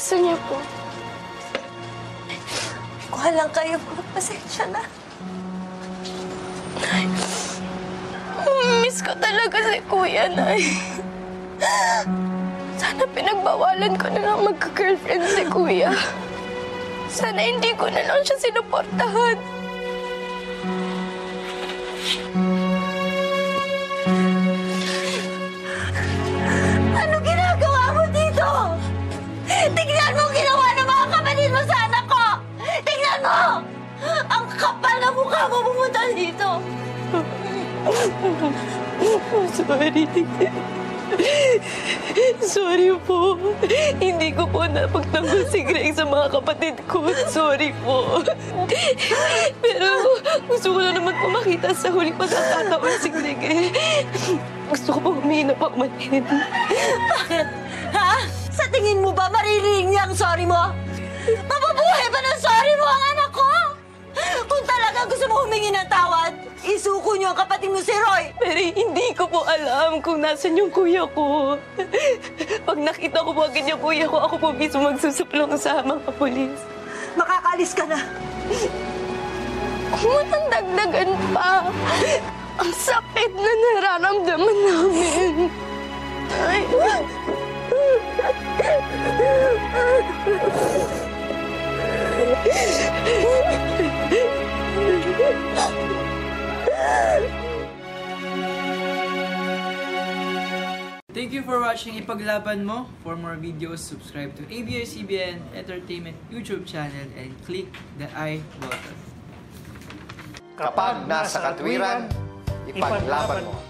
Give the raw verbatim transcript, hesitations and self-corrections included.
gusto niya po. Kuha lang kayo po. Pasensya na. Nay. Miss ko talaga si Kuya, Nay. Sana pinagbawalan ko na lang magka-girlfriend si Kuya. Sana hindi ko na lang siya sinuportahan. Ano ginagawa mo dito? Tingnan mo ang ginawa ng mga kapatid mo sa anak ko! Tingnan mo! Ang kapal na mukha mo pumunta dito! Sorry, Sorry po. Hindi ko po napagtanggol si Greg sa mga kapatid ko. Sorry po. Pero gusto ko na naman po makita sa huling pagkakataon si Greg eh. Gusto ko po humihinap ako manin. Bakit? Ha? Sa tingin mo ba maririnig niya ang sorry mo? Mapabuhay ba ng sorry mo ang anak ko? Kung talaga gusto mo humingi ng tawad, isuko niyo ang kapatid mo si Roy. Pero hindi ko po alam kung nasan yung kuya ko. Pag nakita ko po agad yung kuya ko, ako po mismo magsusuplong sa mga polis. Makakaalis ka na. Kumutang dagdagan pa. Ang sakit na nararamdaman namin. Ay. Thank you for watching Ipaglaban Mo. For more videos, subscribe to A B S C B N Entertainment YouTube channel and click the I button. Kapag nasa katwiran, ipaglaban mo.